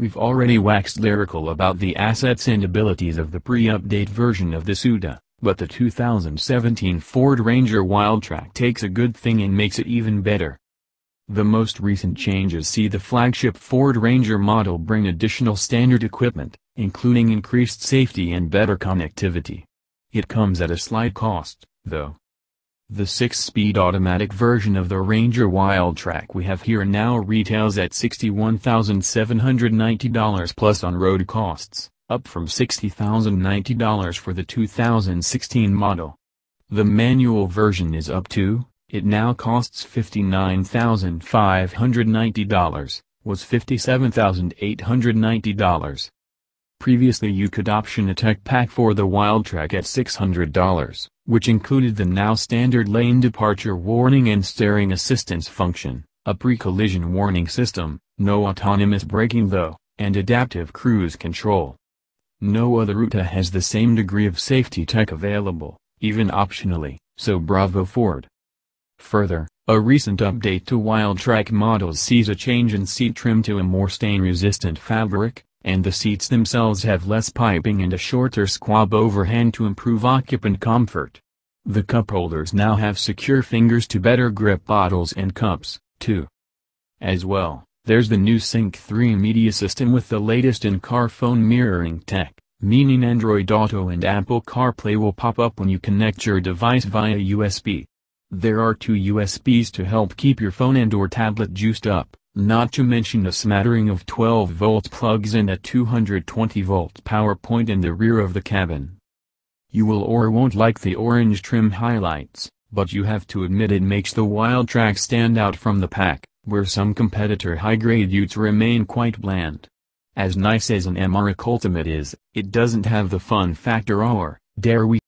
We've already waxed lyrical about the assets and abilities of the pre-update version of the Suda, but the 2017 Ford Ranger Wildtrak takes a good thing and makes it even better. The most recent changes see the flagship Ford Ranger model bring additional standard equipment, including increased safety and better connectivity. It comes at a slight cost, though. The 6-speed automatic version of the Ranger Wildtrak we have here now retails at $61,790 plus on-road costs, up from $60,090 for the 2016 model. The manual version is up to, it now costs $59,590, was $57,890. Previously you could option a tech pack for the Wildtrak at $600, which included the now standard lane departure warning and steering assistance function, a pre-collision warning system, no autonomous braking though, and adaptive cruise control. No other Ruta has the same degree of safety tech available, even optionally, so bravo Ford. Further, a recent update to Wildtrak models sees a change in seat trim to a more stain-resistant fabric, and the seats themselves have less piping and a shorter squab overhang to improve occupant comfort. The cup holders now have secure fingers to better grip bottles and cups, too. As well, there's the new Sync 3 media system with the latest in-car phone mirroring tech, meaning Android Auto and Apple CarPlay will pop up when you connect your device via USB. There are two USBs to help keep your phone and/or tablet juiced up, not to mention a smattering of 12-volt plugs and a 220-volt power point in the rear of the cabin. You will or won't like the orange trim highlights, but you have to admit it makes the Wildtrak stand out from the pack, where some competitor high-grade utes remain quite bland. As nice as an MRX Ultimate is, it doesn't have the fun factor or, dare we